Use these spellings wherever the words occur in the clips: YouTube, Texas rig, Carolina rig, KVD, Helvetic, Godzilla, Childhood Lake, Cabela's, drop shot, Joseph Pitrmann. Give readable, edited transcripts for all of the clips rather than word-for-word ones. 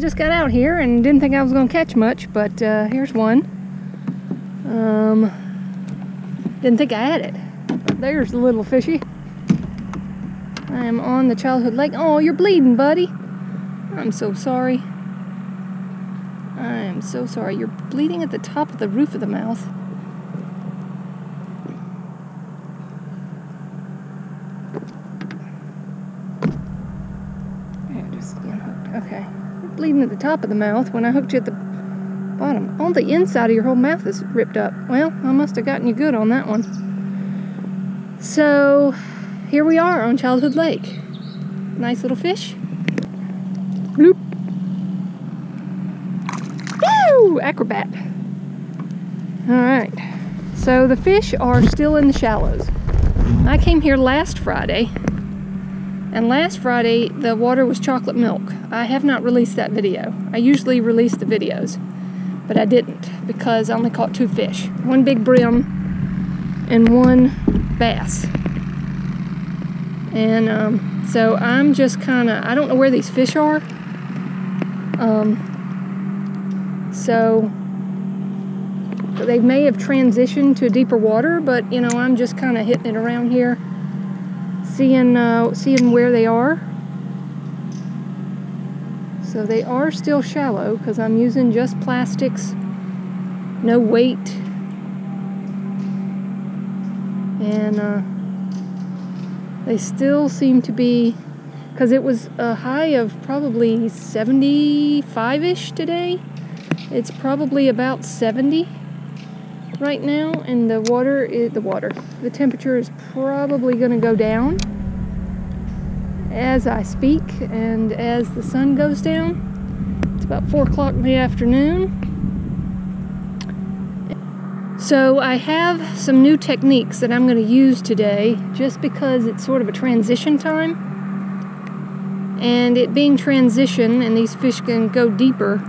just got out here and didn't think I was going to catch much, but here's one. Didn't think I had it. But there's the little fishy. I am on the Childhood Lake. Oh, you're bleeding, buddy. I'm so sorry. I am so sorry. You're bleeding at the top of the roof of the mouth. Okay, you're bleeding at the top of the mouth when I hooked you at the bottom. All the inside of your whole mouth is ripped up. Well, I must have gotten you good on that one. So, here we are on Childhood Lake. Nice little fish. Bloop. Woo! Acrobat. Alright, so the fish are still in the shallows. I came here last Friday. And last Friday, the water was chocolate milk. I have not released that video. I usually release the videos, but I didn't because I only caught two fish. One big brim and one bass. And so I'm just kind of, I don't know where these fish are. So they may have transitioned to deeper water, but you know, I'm just kind of hitting it around here. Seeing where they are. So they are still shallow because I'm using just plastics, no weight, and they still seem to be, because it was a high of probably 75-ish today. It's probably about 70 right now, and the temperature is probably going to go down as I speak, and as the sun goes down. It's about 4 o'clock in the afternoon. So I have some new techniques that I'm going to use today, just because it's sort of a transition time, and it being transition and these fish can go deeper.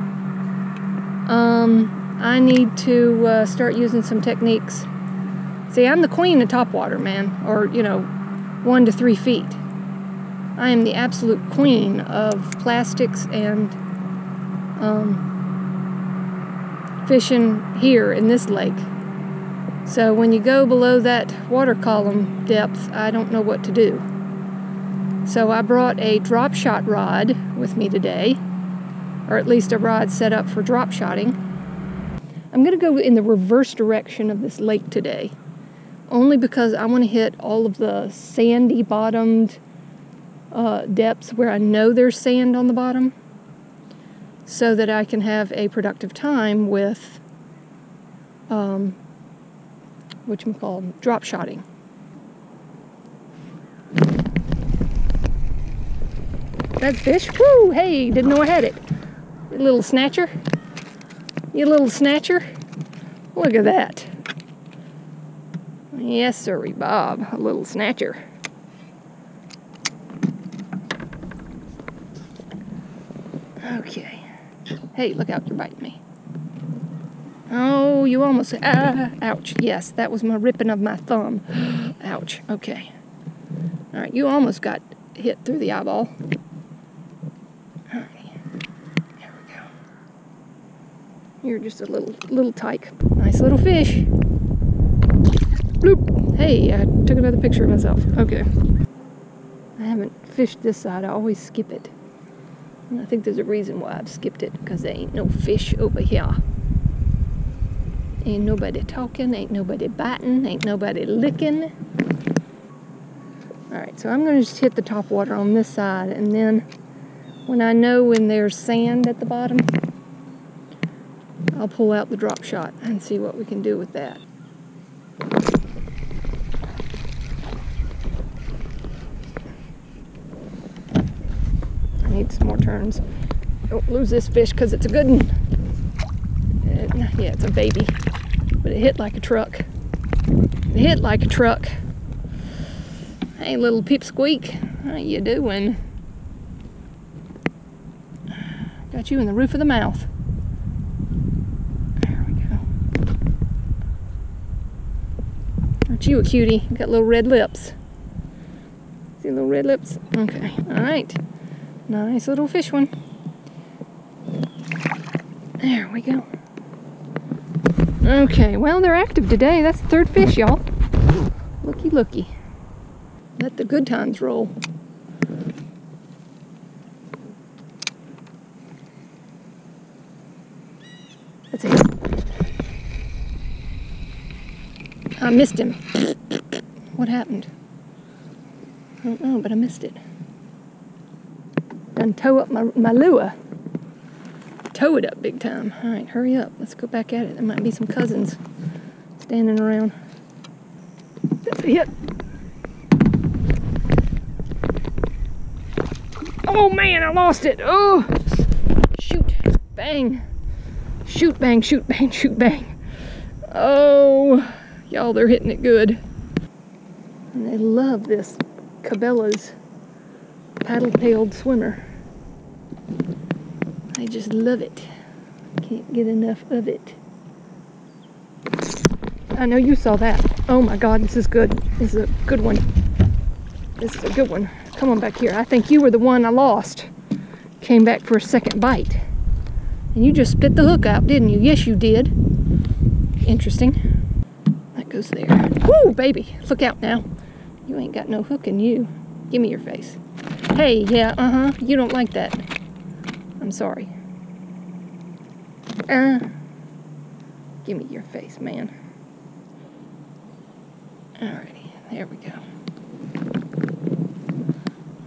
I need to start using some techniques. See, I'm the queen of topwater, man, or, you know, 1 to 3 feet. I am the absolute queen of plastics and fishing here in this lake. So when you go below that water column depth, I don't know what to do. So I brought a drop shot rod with me today, or at least a rod set up for drop shotting. I'm going to go in the reverse direction of this lake today, only because I want to hit all of the sandy bottomed depths where I know there's sand on the bottom, so that I can have a productive time with whatchamacallit, drop shotting. That fish, woo, hey, didn't know I had it. A little snatcher. You little snatcher. Look at that. Yes, sirree, Bob. A little snatcher. Okay. Hey, look out. You're biting me. Oh, you almost... ouch. Yes, that was my ripping of my thumb. Ouch. Okay. All right, you almost got hit through the eyeball. You're just a little tyke. Nice little fish. Bloop. Hey, I took another picture of myself. Okay. I haven't fished this side. I always skip it. And I think there's a reason why I've skipped it, because there ain't no fish over here. Ain't nobody talking, ain't nobody biting, ain't nobody licking. Alright, so I'm going to just hit the top water on this side, and then when I know when there's sand at the bottom, I'll pull out the drop shot and see what we can do with that. I need some more turns. Don't lose this fish because it's a good one. Yeah, it's a baby. But it hit like a truck. It hit like a truck. Hey, little peep squeak. How you doing? Got you in the roof of the mouth. You a cutie. Got little red lips. See little red lips? Okay. Alright. Nice little fish one. There we go. Okay, well, they're active today. That's the third fish, y'all. Looky, looky. Let the good times roll. That's it. I missed him. What happened? I don't know, but I missed it. Done tow up my lure. Tow it up big time. All right, hurry up. Let's go back at it. There might be some cousins standing around. That's a hit. Oh man, I lost it. Oh, shoot, bang. Shoot, bang, shoot, bang, shoot, bang. Oh, y'all, they're hitting it good. And they love this Cabela's paddle-tailed swimmer. I just love it. Can't get enough of it. I know you saw that. Oh my God, this is good. This is a good one. This is a good one. Come on back here. I think you were the one I lost. Came back for a second bite. And you just spit the hook out, didn't you? Yes, you did. Interesting. That goes there. Woo, baby. Look out now. You ain't got no hook in you. Give me your face. Hey, yeah, uh-huh. You don't like that. I'm sorry. Give me your face, man. Alrighty, there we go.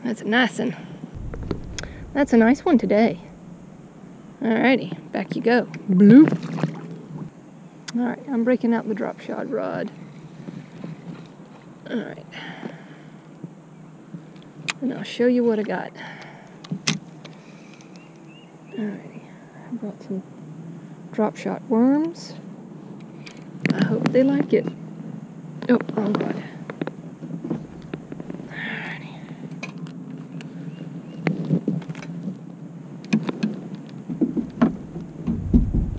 That's a nice one. That's a nice one today. Alrighty, back you go. Bloop. Alright, I'm breaking out the drop shot rod. Alright. And I'll show you what I got. Alrighty, I brought some drop shot worms. I hope they like it. Oh, wrong rod.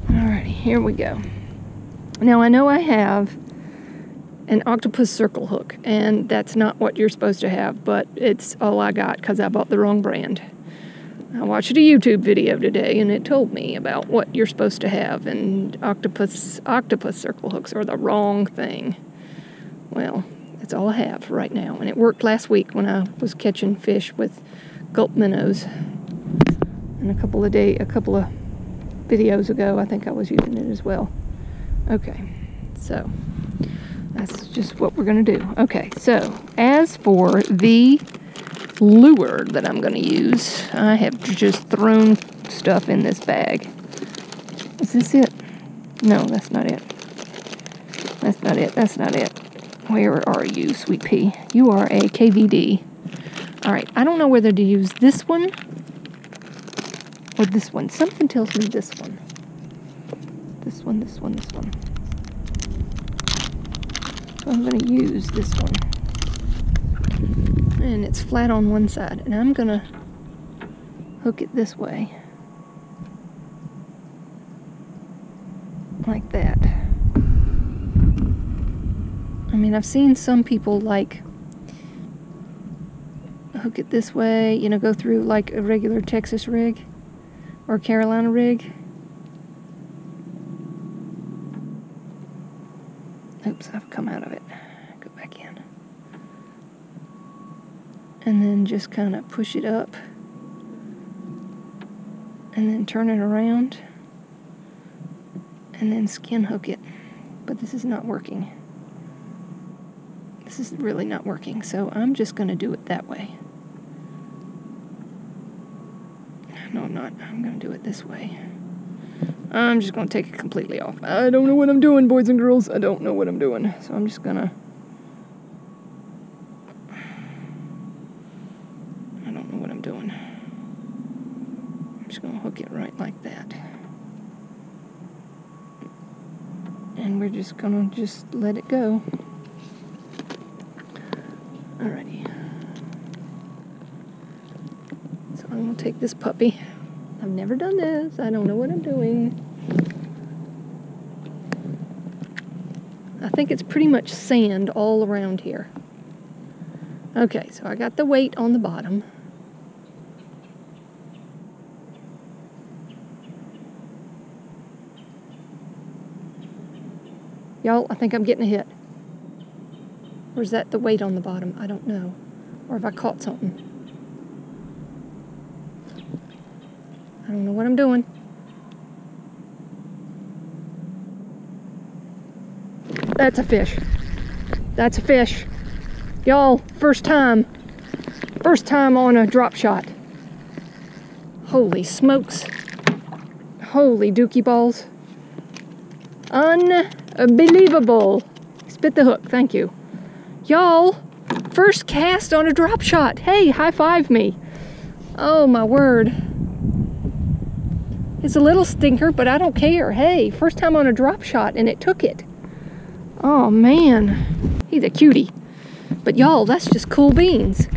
Alrighty, here we go. Now I know I have an octopus circle hook, and that's not what you're supposed to have, but it's all I got because I bought the wrong brand. I watched a YouTube video today, and it told me about what you're supposed to have, and octopus circle hooks are the wrong thing. Well, that's all I have right now, and it worked last week when I was catching fish with gulp minnows. And a couple of videos ago, I think I was using it as well. Okay, so that's just what we're gonna do. Okay, so as for the lure that I'm gonna use, I have just thrown stuff in this bag. Is this it? No, that's not it. That's not it. That's not it. Where are you, sweet pea? You are a KVD. All right, I don't know whether to use this one or this one. Something tells me this one. This one, this one, this one. So I'm gonna use this one. And it's flat on one side. And I'm gonna hook it this way. Like that. I mean, I've seen some people like hook it this way, you know, go through like a regular Texas rig or Carolina rig. Oops, I've come out of it. Go back in. And then just kind of push it up. And then turn it around. And then skin hook it. But this is not working. This is really not working, so I'm just going to do it that way. No, I'm not. I'm going to do it this way. I'm just going to take it completely off. I don't know what I'm doing, boys and girls. I don't know what I'm doing. So I'm just going to... I don't know what I'm doing. I'm just going to hook it right like that. And we're just going to just let it go. Alrighty. So I'm going to take this puppy. I've never done this. I don't know what I'm doing. I think it's pretty much sand all around here. Okay, so I got the weight on the bottom. Y'all, I think I'm getting a hit. Or is that the weight on the bottom? I don't know. Or if I caught something. I don't know what I'm doing. That's a fish. That's a fish. Y'all, first time. First time on a drop shot. Holy smokes. Holy dookie balls. Unbelievable. Spit the hook, thank you. Y'all, first cast on a drop shot. Hey, high five me. Oh my word. It's a little stinker, but I don't care. Hey, first time on a drop shot and it took it. Oh man, he's a cutie. But y'all, that's just cool beans.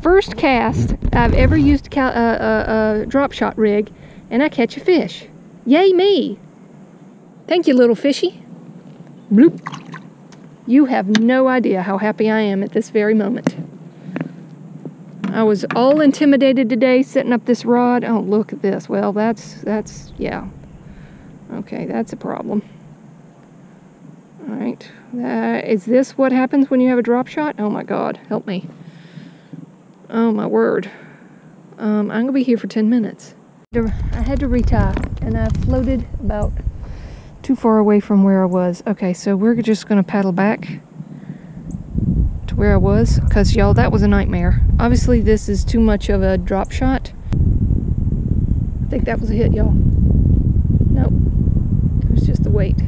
First cast I've ever used a drop shot rig and I catch a fish. Yay me. Thank you, little fishy. Bloop. You have no idea how happy I am at this very moment. I was all intimidated today setting up this rod. Oh, look at this. Well, that's, yeah. Okay, that's a problem. All right. Is this what happens when you have a drop shot? Oh, my God. Help me. Oh, my word. I'm going to be here for 10 minutes. I had to retie, and I floated about too far away from where I was. Okay, so we're just gonna paddle back to where I was, because y'all, that was a nightmare. Obviously this is too much of a drop shot. I think that was a hit, y'all. Nope, it was just the weight.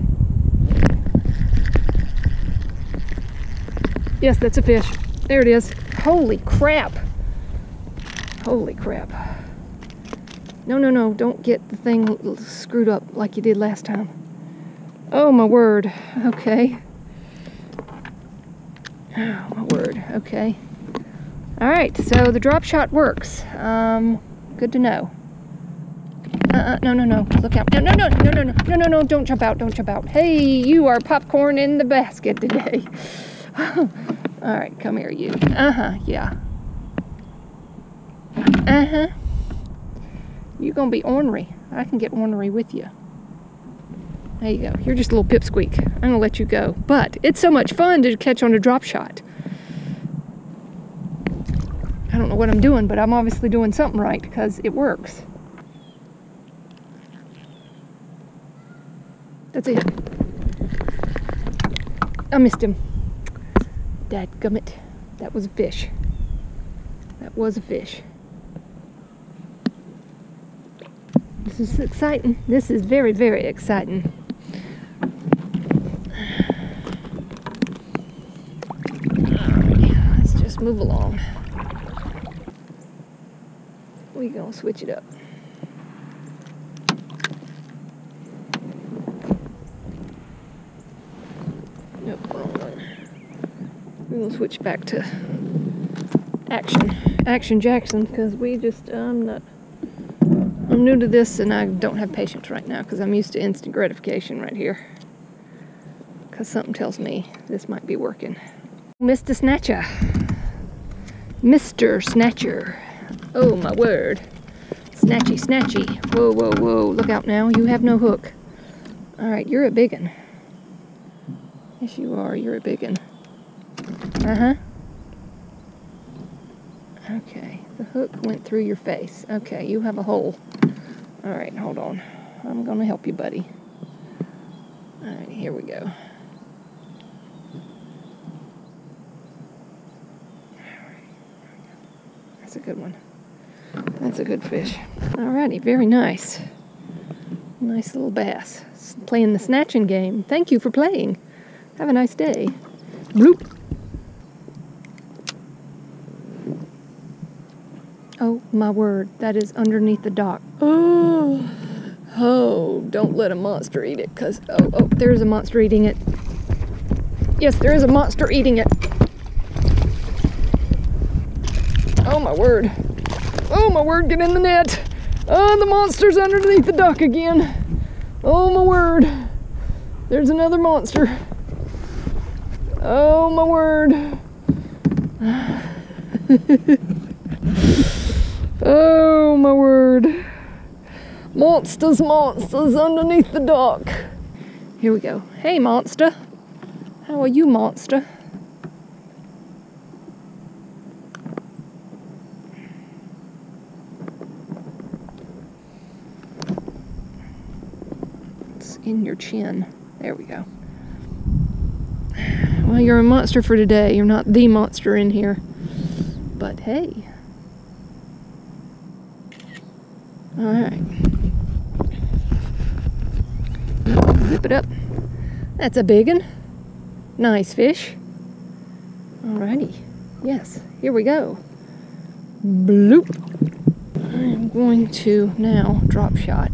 Yes, that's a fish. There it is. Holy crap. Holy crap. No, no, no, don't get the thing screwed up like you did last time. Oh, my word. Okay. Oh, my word. Okay. All right, so the drop shot works. Good to know. No, no, no. Look out. No, no, no, no, no, no, no, no, no. Don't jump out. Don't jump out. Hey, you are popcorn in the basket today. All right, come here, you. Uh-huh, yeah. Uh-huh. You're going to be ornery. I can get ornery with you. There you go. You're just a little pipsqueak. I'm going to let you go. But it's so much fun to catch on a drop shot. I don't know what I'm doing, but I'm obviously doing something right because it works. That's it. I missed him. Dadgummit. That was a fish. That was a fish. This is exciting. This is very, very exciting. Let's just move along. We're gonna switch it up. Nope, wrong one. We're gonna switch back to Action Jackson, because we just, I'm new to this and I don't have patience right now because I'm used to instant gratification right here. Because something tells me this might be working. Mr. Snatcher. Mr. Snatcher. Oh my word. Snatchy, snatchy. Whoa, whoa, whoa. Look out now. You have no hook. Alright, you're a biggin. Yes, you are. You're a biggin. Uh-huh. Okay. The hook went through your face. Okay, you have a hole. All right, hold on. I'm going to help you, buddy. All right, here we go. That's a good one. That's a good fish. All righty, very nice. Nice little bass. Playing the snatching game. Thank you for playing. Have a nice day. Bloop. Oh my word, that is underneath the dock. Oh, oh, don't let a monster eat it, because, oh, oh, there's a monster eating it. Yes, there is a monster eating it. Oh my word. Oh my word, get in the net. Oh, the monster's underneath the dock again. Oh my word. There's another monster. Oh my word. Oh my word. Monsters, monsters underneath the dock. Here we go. Hey, monster. How are you, monster? It's in your chin. There we go. Well, you're a monster for today. You're not the monster in here. But hey. Alright. Zip it up. That's a big one. Nice fish. Alrighty. Yes, here we go. Bloop. I'm going to now drop shot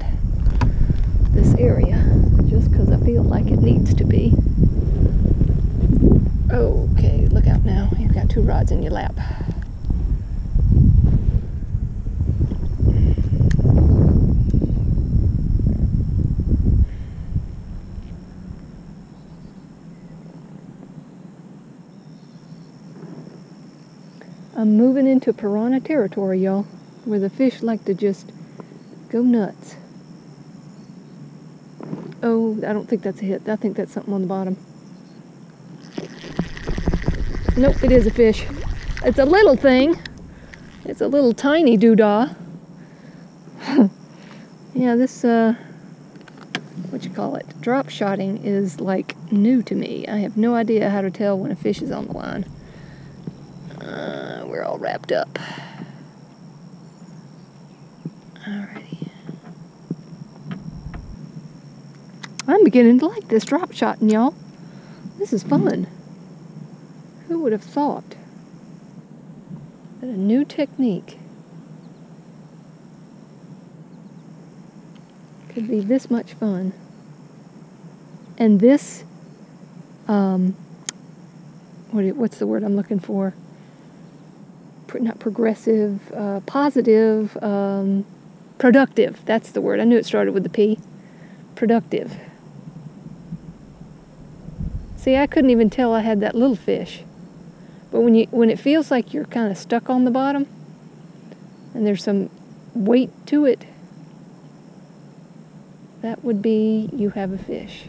this area just because I feel like it needs to be. Okay, look out now. You've got two rods in your lap. I'm moving into piranha territory, y'all, where the fish like to just go nuts. Oh, I don't think that's a hit. I think that's something on the bottom. Nope, it is a fish. It's a little thing. It's a little tiny doodah. Yeah, this, what you call it, drop shotting is like new to me. I have no idea how to tell when a fish is on the line. We're all wrapped up. Alrighty. I'm beginning to like this drop shotting, y'all. This is fun. Who would have thought that a new technique could be this much fun and this what's the word I'm looking for? Not progressive, positive, productive. That's the word. I knew it started with the P. Productive. See, I couldn't even tell I had that little fish. But when it feels like you're kind of stuck on the bottom, and there's some weight to it, that would be you have a fish.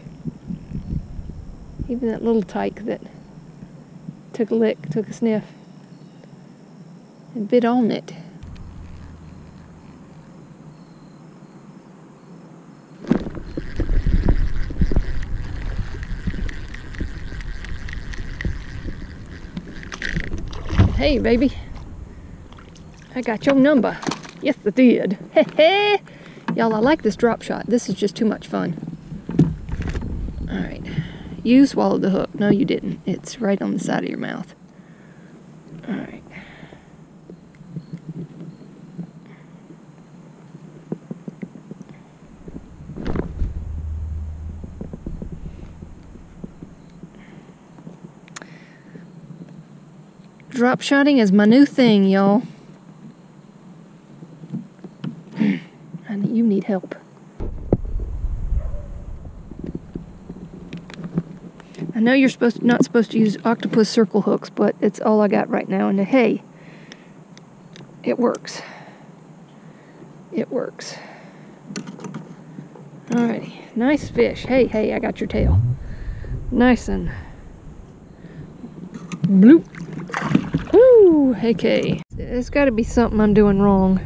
Even that little tyke that took a lick, took a sniff, and bit on it. Hey, baby. I got your number. Yes, I did. Hey, hey. Y'all, I like this drop shot. This is just too much fun. All right. You swallowed the hook. No, you didn't. It's right on the side of your mouth. All right. Drop shotting is my new thing, y'all. You need help. I know you're not supposed to use octopus circle hooks, but it's all I got right now. And hey, it works. It works. Alrighty, nice fish. Hey, hey, I got your tail. Nice and bloop. Woo! Okay. There's got to be something I'm doing wrong.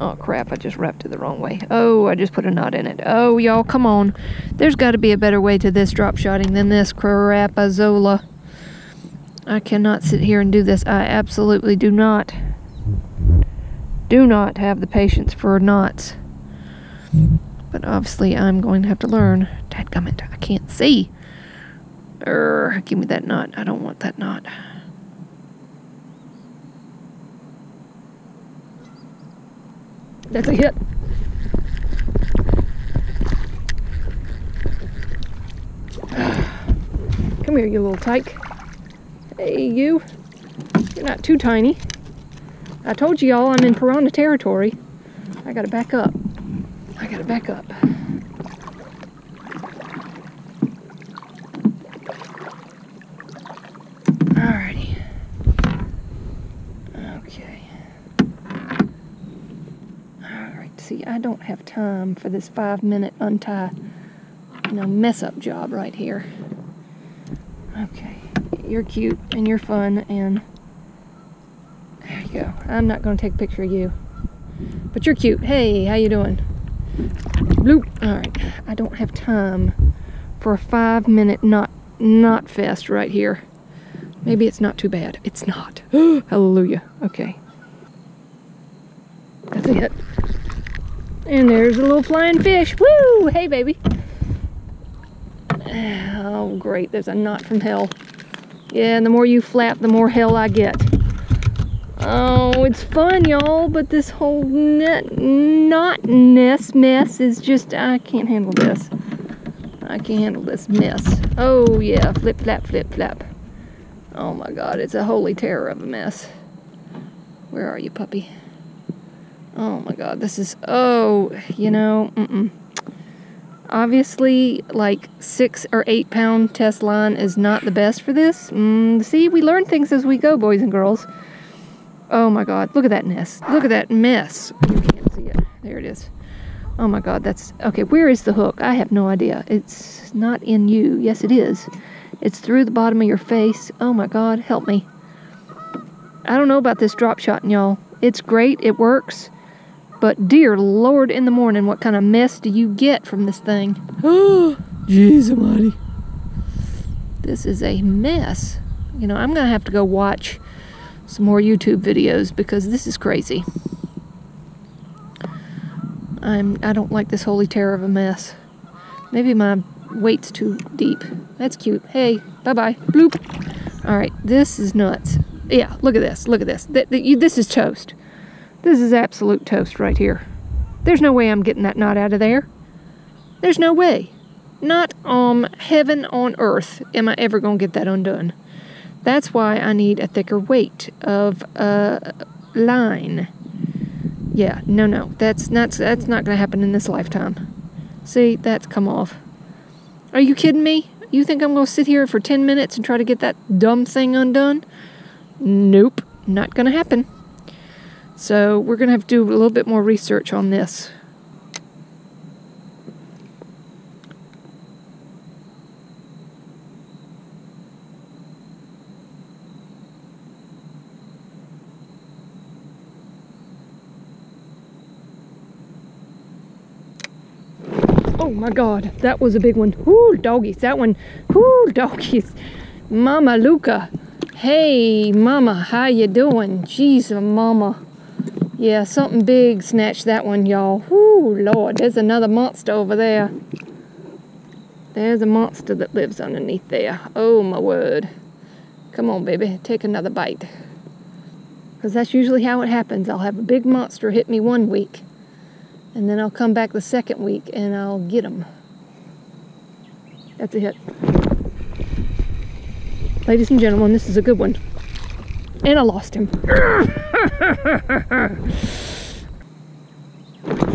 Oh, crap. I just wrapped it the wrong way. Oh, I just put a knot in it. Oh, y'all, come on. There's got to be a better way to this drop shotting than this crapazola. I cannot sit here and do this. I absolutely do not have the patience for knots. But obviously, I'm going to have to learn. Dadgummit, I can't see. Give me that knot. I don't want that knot. That's a hit. Come here, you little tyke. Hey, you. You're not too tiny. I told you all I'm in piranha territory. I gotta back up. I gotta back up. Alrighty. Okay. I don't have time for this 5-minute untie. No mess up job right here. Okay, you're cute and you're fun and there you go. I'm not gonna take a picture of you, but you're cute. Hey, how you doing? Bloop. All right, I don't have time for a 5-minute knot fest right here. Maybe it's not too bad. It's not. Hallelujah. Okay. That's it. And there's a little flying fish. Woo! Hey, baby. Oh, great. There's a knot from hell. Yeah, and the more you flap, the more hell I get. Oh, it's fun, y'all, but this whole knotness mess is just... I can't handle this. I can't handle this mess. Oh, yeah. Flip, flap, flip, flap. Oh my God, it's a holy terror of a mess. Where are you, puppy? Oh my God, this is, oh, you know, Obviously, like 6 or 8 pound test line is not the best for this. See, we learn things as we go, boys and girls. Oh my God, look at that mess. Look at that mess. You can't see it. There it is. Oh my God, that's, okay, where is the hook? I have no idea. It's not in you. Yes, it is. It's through the bottom of your face. Oh my God, help me. I don't know about this drop shotting, y'all. It's great, it works. But dear Lord in the morning, what kind of mess do you get from this thing? Oh, jeez almighty. This is a mess. You know, I'm gonna have to go watch some more YouTube videos because this is crazy. I don't like this holy terror of a mess. Maybe my weight's too deep. That's cute. Hey, bye-bye. Bloop. All right, this is nuts. Yeah, look at this. Look at this. This is toast. This is absolute toast right here. There's no way I'm getting that knot out of there. There's no way. Not on heaven on earth am I ever going to get that undone. That's why I need a thicker weight of line. Yeah, no. That's not going to happen in this lifetime. See, that's come off. Are you kidding me? You think I'm going to sit here for 10 minutes and try to get that dumb thing undone? Nope, not going to happen. So we're going to have to do a little bit more research on this. Oh my God, that was a big one. Ooh, doggies, that one. Ooh, doggies. Mama Luca. Hey, Mama, how you doing? Jeez, Mama. Yeah, something big snatched that one, y'all. Ooh, Lord, there's another monster over there. There's a monster that lives underneath there. Oh, my word. Come on, baby, take another bite. Because that's usually how it happens. I'll have a big monster hit me one week. And then I'll come back the second week and I'll get them. That's a hit. Ladies and gentlemen, this is a good one. And I lost him.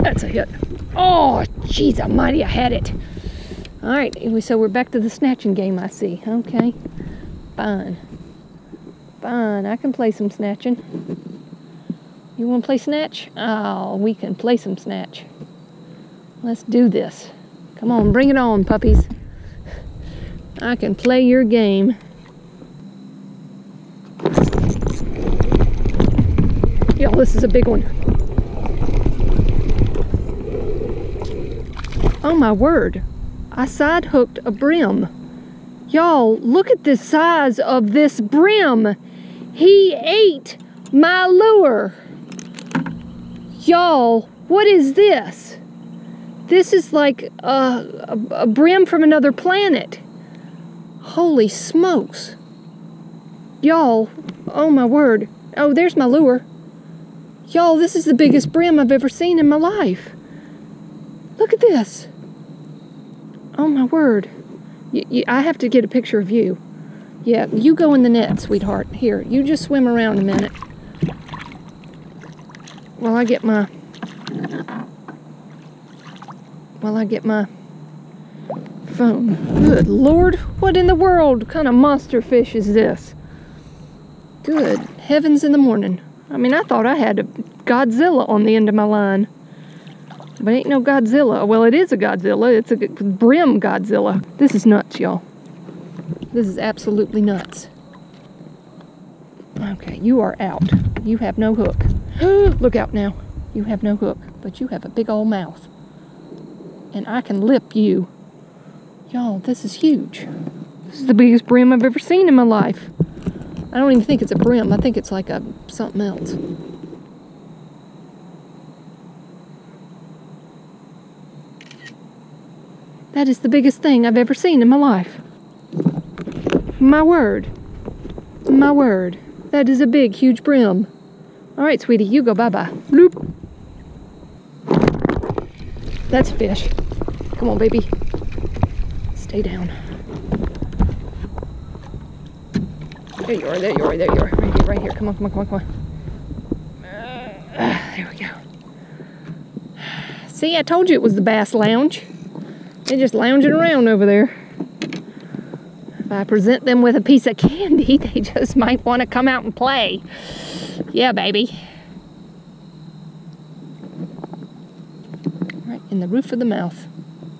That's a hit. Oh, jeez almighty, I had it. All right, so we're back to the snatching game, I see. Okay, fine. Fine, I can play some snatching. You want to play snatch? Oh, we can play some snatch. Let's do this. Come on, bring it on, puppies. I can play your game. Yo, this is a big one. Oh my word. I side hooked a brim. Y'all, look at the size of this brim. He ate my lure. Y'all, what is this? This is like a brim from another planet. Holy smokes. Y'all, oh my word. Oh, there's my lure. Y'all, this is the biggest brim I've ever seen in my life. Look at this. Oh my word. I have to get a picture of you. Yeah, you go in the net, sweetheart. Here, you just swim around a minute. While I get my phone. Good Lord, what in the world kind of monster fish is this? Good heavens in the morning. I mean, I thought I had a Godzilla on the end of my line. But ain't no Godzilla. Well, it is a Godzilla. It's a brim Godzilla. This is nuts, y'all. This is absolutely nuts. Okay, you are out. You have no hook. Look out now. You have no hook, but you have a big old mouth. And I can lip you. Y'all, this is huge. This is the biggest brim I've ever seen in my life. I don't even think it's a brim. I think it's like a something else. That is the biggest thing I've ever seen in my life. My word. My word. That is a big, huge brim. All right, sweetie, you go bye-bye. Bloop. That's a fish. Come on, baby. Stay down. There you are, there you are, there you are. Right here, come on, come on, come on, come on. There we go. See, I told you it was the bass lounge. They're just lounging around over there. If I present them with a piece of candy, they just might want to come out and play. Yeah, baby. Right in the roof of the mouth.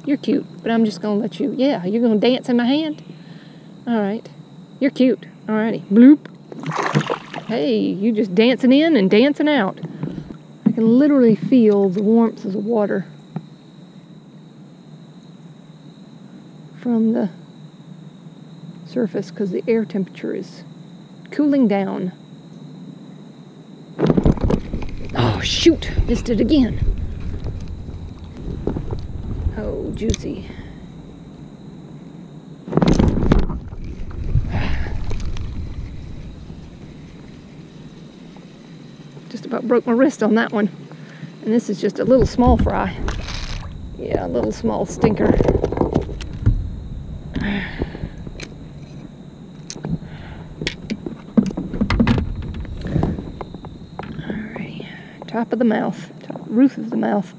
You're cute, but I'm just going to let you. Yeah, you're going to dance in my hand? All right. You're cute. All righty. Bloop. Hey, you just dancing in and dancing out. I can literally feel the warmth of the water from the surface because the air temperature is cooling down. Oh shoot, missed it again. Oh, juicy. Just about broke my wrist on that one. And this is just a little small fry. Yeah, a little small stinker. Top of the mouth, top roof of the mouth.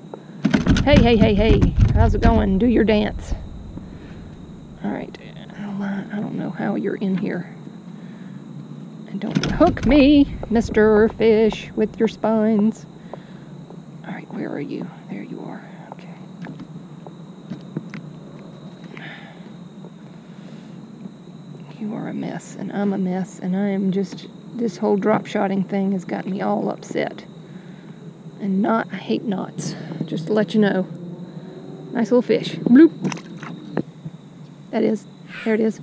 Hey, hey, hey, hey, how's it going? Do your dance. All right, I don't know how you're in here. And don't hook me, Mr. Fish, with your spines. All right, where are you? There you are, okay. You are a mess, and I'm a mess, and I am just, this whole drop shotting thing has got me all upset. And knot, I hate knots, just to let you know. Nice little fish. Bloop. That is, there it is.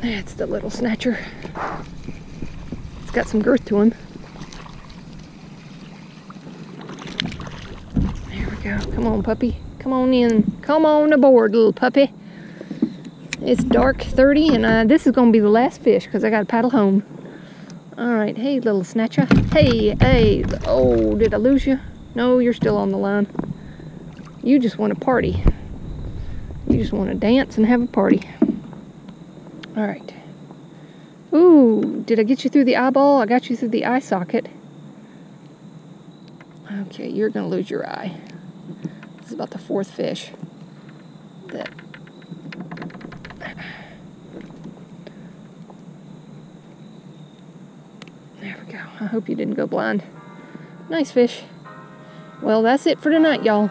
That's the little snatcher. It's got some girth to him. There we go. Come on, puppy. Come on in. Come on aboard, little puppy. It's dark 30, and this is going to be the last fish because I got to paddle home. Alright, hey little snatcher. Hey, hey. Oh, did I lose you? No, you're still on the line. You just want to party. You just want to dance and have a party. Alright. Ooh, did I get you through the eyeball? I got you through the eye socket. Okay, you're going to lose your eye. This is about the fourth fish. That. I hope you didn't go blind. Nice fish. Well, that's it for tonight, y'all.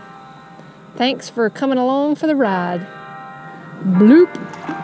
Thanks for coming along for the ride. Bloop.